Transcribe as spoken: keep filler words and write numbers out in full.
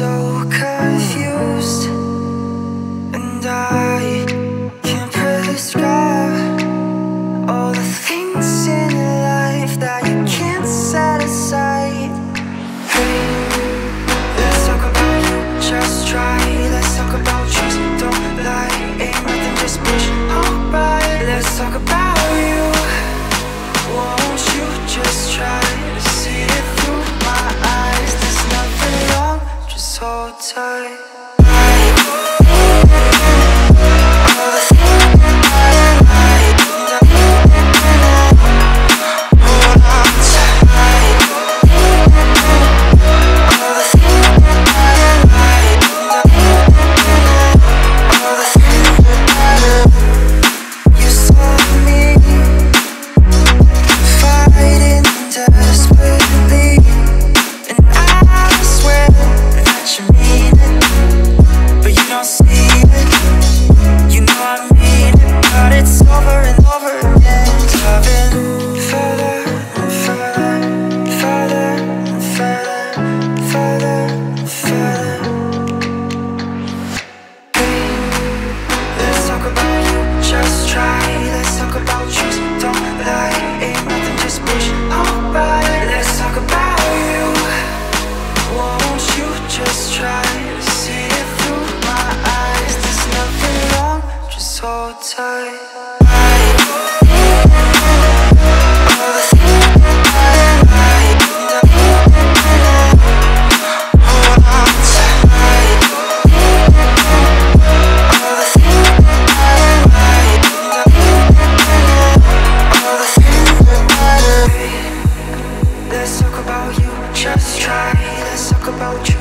so confused, and I can't prescribe all the things in life that you can't set aside. Hey, let's talk about you, just try. Let's talk about trees, don't lie. Ain't nothing, just push, alright. Let's talk about you. Won't you just try to see it through my eyes? There's nothing wrong, just hold tight. Let's talk about you, just try. Let's talk about you.